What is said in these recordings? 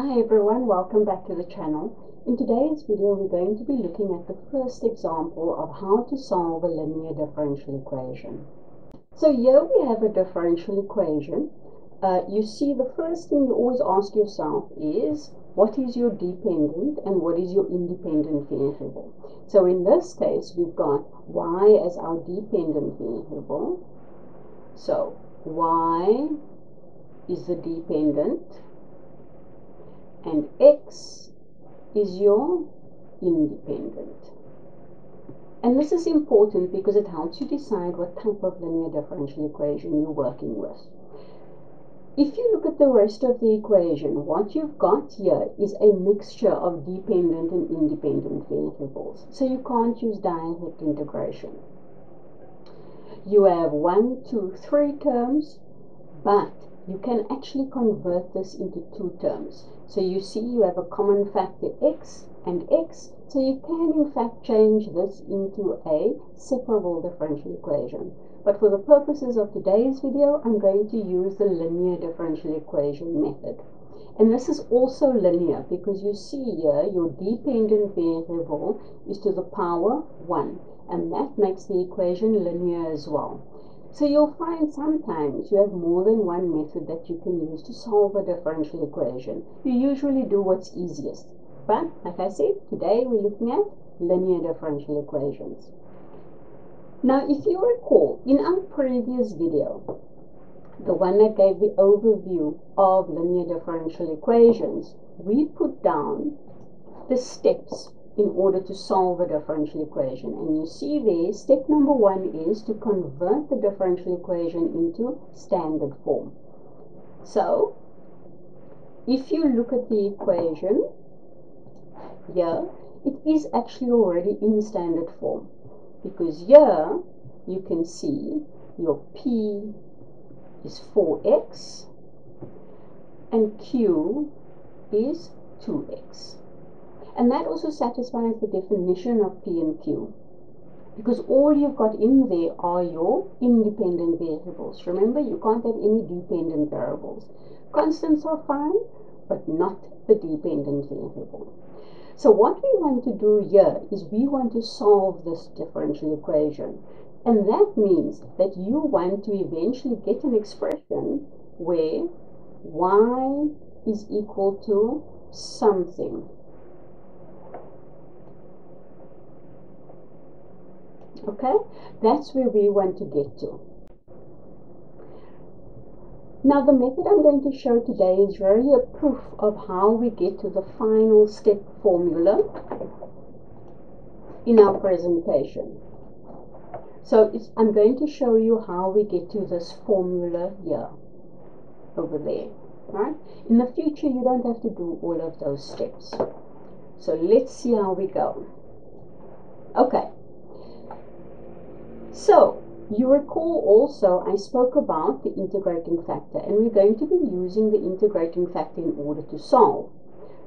Hi everyone, welcome back to the channel. In today's video we're going to be looking at the first example of how to solve a linear differential equation. So here we have a differential equation. You see, the first thing you always ask yourself is, what is your dependent and what is your independent variable? So in this case we've got y as our dependent variable. So y is the dependent and x is your independent. And this is important because it helps you decide what type of linear differential equation you're working with. If you look at the rest of the equation, what you've got here is a mixture of dependent and independent variables, so you can't use direct integration. You have 1, 2, 3 terms, but you can actually convert this into two terms. So you see you have a common factor x and x, so you can in fact change this into a separable differential equation. But for the purposes of today's video, I'm going to use the linear differential equation method. And this is also linear because you see here your dependent variable is to the power 1, and that makes the equation linear as well. So you'll find sometimes you have more than one method that you can use to solve a differential equation. You usually do what's easiest. But, like I said, today we're looking at linear differential equations. Now, if you recall, in our previous video, the one that gave the overview of linear differential equations, we put down the steps in order to solve a differential equation. And you see there, step number 1 is to convert the differential equation into standard form. So, if you look at the equation here, it is actually already in standard form, because here you can see your p is 4x and q is 2x. And that also satisfies the definition of P and Q, because all you've got in there are your independent variables. Remember, you can't have any dependent variables. Constants are fine, but not the dependent variable. So what we want to do here is we want to solve this differential equation. And that means that you want to eventually get an expression where y is equal to something. Okay, that's where we want to get to. Now, the method I'm going to show today is really a proof of how we get to the final step formula in our presentation. So I'm going to show you how we get to this formula here, over there, right? In the future, you don't have to do all of those steps. So let's see how we go. Okay. So, you recall also I spoke about the integrating factor, and we're going to be using the integrating factor in order to solve.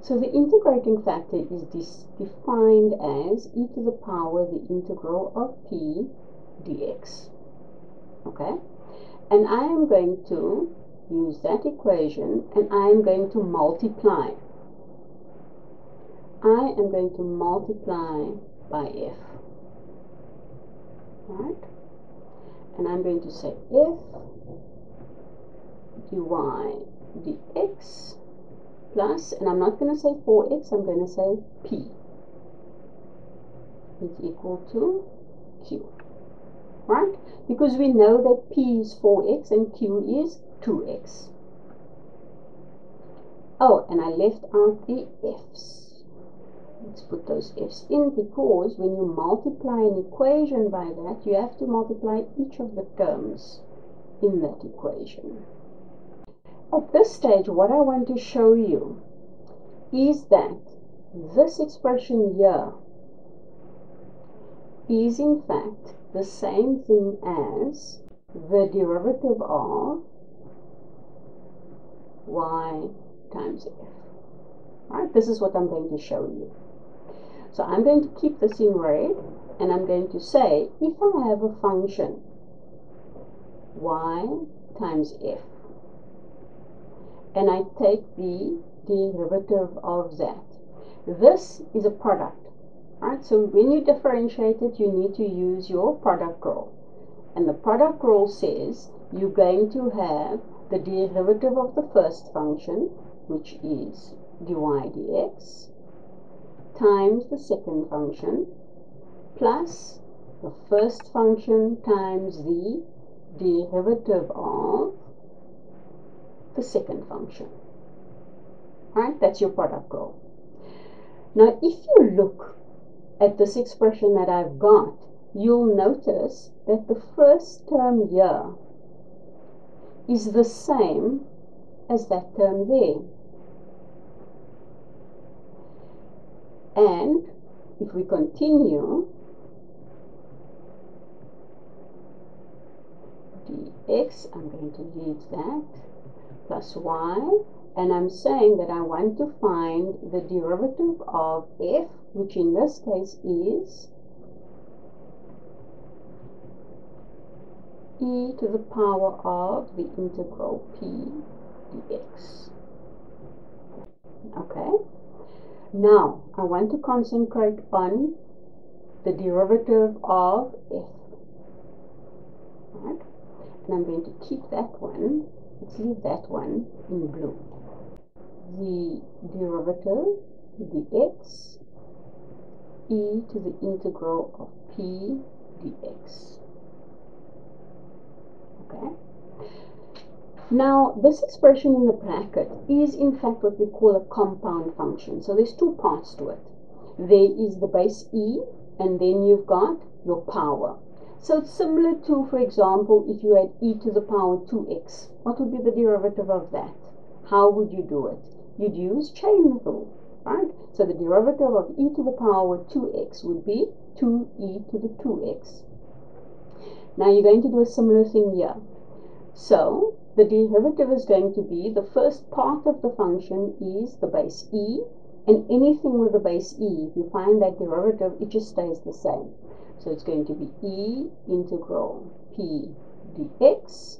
So the integrating factor is defined as e to the power the integral of p dx. Okay? And I am going to use that equation, and I am going to multiply. I am going to multiply by f. Right? And I'm going to say f dy dx plus, and I'm not going to say 4x, I'm going to say p is equal to q, right? Because we know that p is 4x and q is 2x. Oh, and I left out the f's. Let's put those f's in, because when you multiply an equation by that, you have to multiply each of the terms in that equation. At this stage, what I want to show you is that this expression here is in fact the same thing as the derivative of y times f. Right? This is what I'm going to show you. So I'm going to keep this in red, and I'm going to say, if I have a function y times f, and I take the derivative of that. This is a product, right? So when you differentiate it, you need to use your product rule. And the product rule says you're going to have the derivative of the first function, which is dy dx, times the second function, plus the first function times the derivative of the second function. Right? That's your product rule. Now, if you look at this expression that I've got, you'll notice that the first term here is the same as that term there. And if we continue, dx, I'm going to leave that, plus y, and I'm saying that I want to find the derivative of f, which in this case is e to the power of the integral p dx. Okay, now I want to concentrate on the derivative of f. Right? And I'm going to keep that one, let's leave that one in blue. The derivative dx, e to the integral of p dx. Okay. Now, this expression in the bracket is in fact what we call a compound function. So there's two parts to it. There is the base e, and then you've got your power. So it's similar to, for example, if you had e to the power 2x, what would be the derivative of that? How would you do it? You'd use chain rule, right? So the derivative of e to the power 2x would be 2e to the 2x. Now you're going to do a similar thing here. So the derivative is going to be, the first part of the function is the base e, and anything with the base e, if you find that derivative, it just stays the same. So it's going to be e integral p dx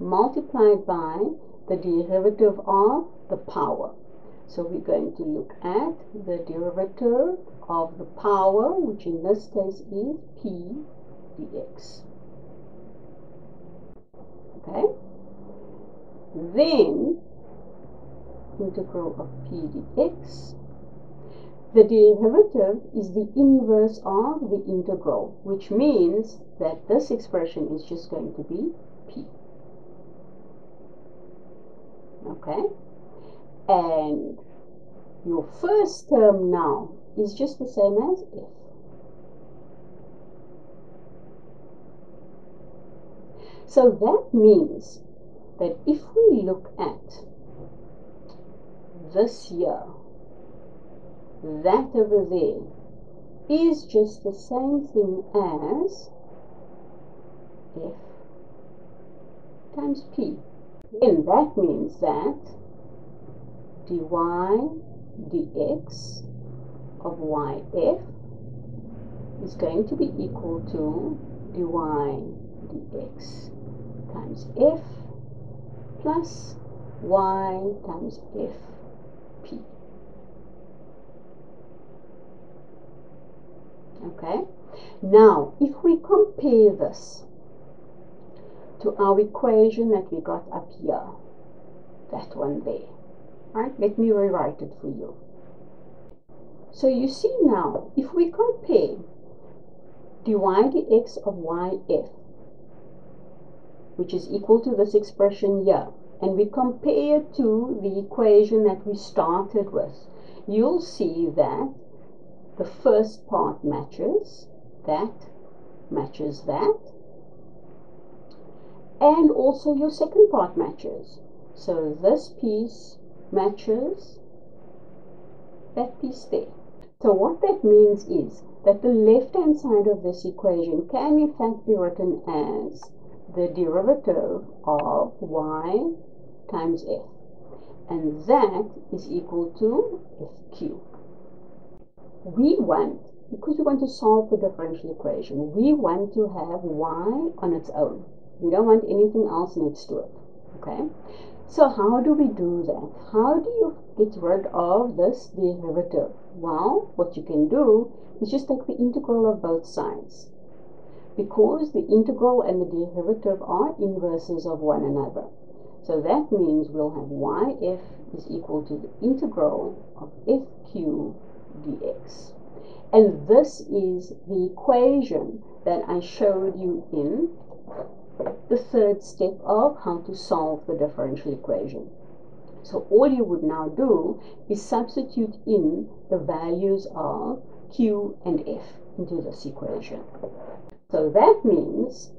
multiplied by the derivative of the power. So we're going to look at the derivative of the power, which in this case is p dx. Okay? Then, integral of p dx, the derivative is the inverse of the integral, which means that this expression is just going to be p. Okay, and your first term now is just the same as f. So that means that if we look at this here, that over there is just the same thing as f times p. And that means that dy dx of yf is going to be equal to dy dx times f plus y times fp. Okay, now if we compare this to our equation that we got up here, that one there. Right? Let me rewrite it for you. So you see now, if we compare dy dx of yf, which is equal to this expression here, and we compare to the equation that we started with, you'll see that the first part matches, that matches that, and also your second part matches. So this piece matches that piece there. So what that means is that the left hand side of this equation can in fact be written as the derivative of y times f, and that is equal to f cubed. We want, because we want to solve the differential equation, we want to have y on its own. We don't want anything else next to it, okay? So how do we do that? How do you get rid of this derivative? Well, what you can do is just take the integral of both sides, because the integral and the derivative are inverses of one another. So that means we'll have yf is equal to the integral of f cubed dx. And this is the equation that I showed you in the third step of how to solve the differential equation. So all you would now do is substitute in the values of q and f into this equation. So that means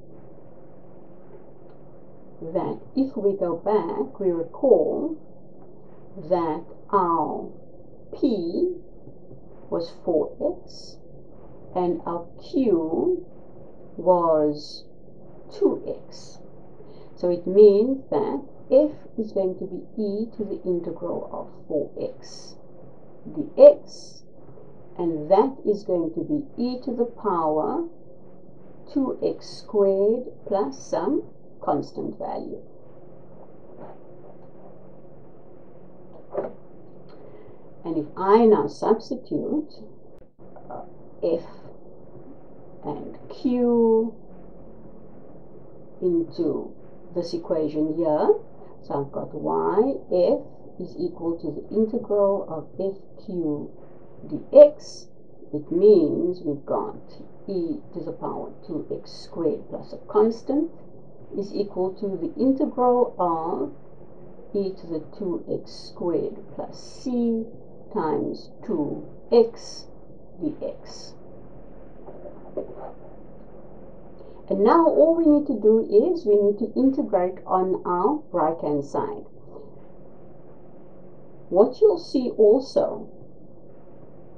that if we go back, we recall that our p was 4x and our q was 2x. So it means that f is going to be e to the integral of 4x dx, and that is going to be e to the power 2x squared plus some constant value. And if I now substitute f and q into this equation here, so I've got yf is equal to the integral of f q dx. It means we've got e to the power 2x squared plus a constant is equal to the integral of e to the 2x squared plus c times 2x dx. And now all we need to do is we need to integrate on our right hand side. What you'll see also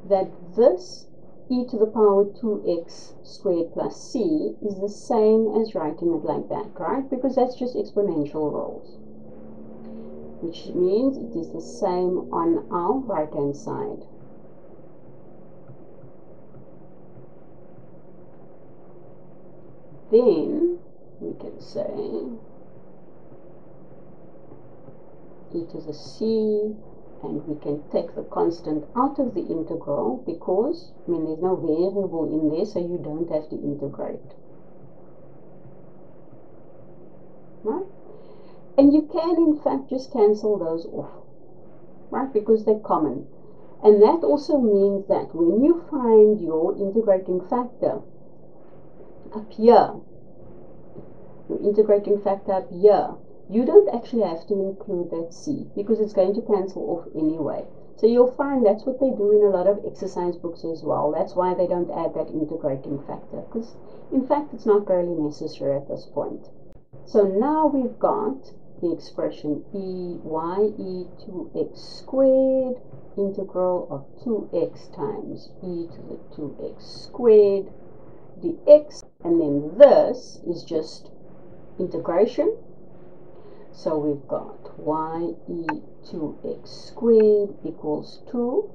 that this e to the power 2x squared plus c is the same as writing it like that, right? Because that's just exponential rules, which means it is the same on our right hand side. Then we can say e to the c, and we can take the constant out of the integral because, I mean, there's no variable in there, so you don't have to integrate. Right? And you can, in fact, just cancel those off, right? Because they're common. And that also means that when you find your integrating factor up here, you don't actually have to include that c because it's going to cancel off anyway. So you'll find that's what they do in a lot of exercise books as well. That's why they don't add that integrating factor, because in fact it's not really necessary at this point. So now we've got the expression e 2x squared integral of 2x times e to the 2x squared dx, and then this is just integration. So we've got y e 2x squared equals 2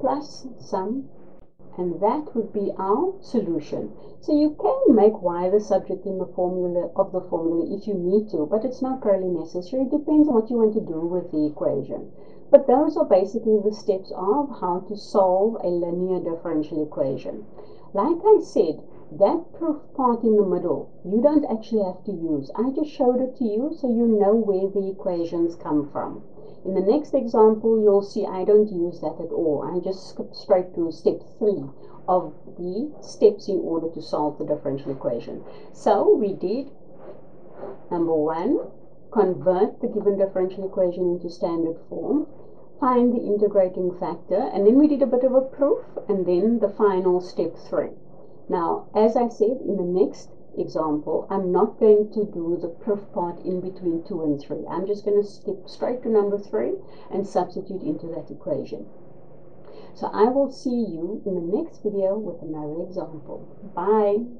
plus some, and that would be our solution. So you can make y the subject in the formula of the formula if you need to, but it's not really necessary. It depends on what you want to do with the equation. But those are basically the steps of how to solve a linear differential equation. Like I said, that proof part in the middle, you don't actually have to use. I just showed it to you so you know where the equations come from. In the next example, you'll see I don't use that at all. I just skip straight to step 3 of the steps in order to solve the differential equation. So we did, number 1, convert the given differential equation into standard form, find the integrating factor, and then we did a bit of a proof, and then the final step 3. Now, as I said, in the next example, I'm not going to do the proof part in between 2 and 3. I'm just going to skip straight to number 3 and substitute into that equation. So I will see you in the next video with another example. Bye.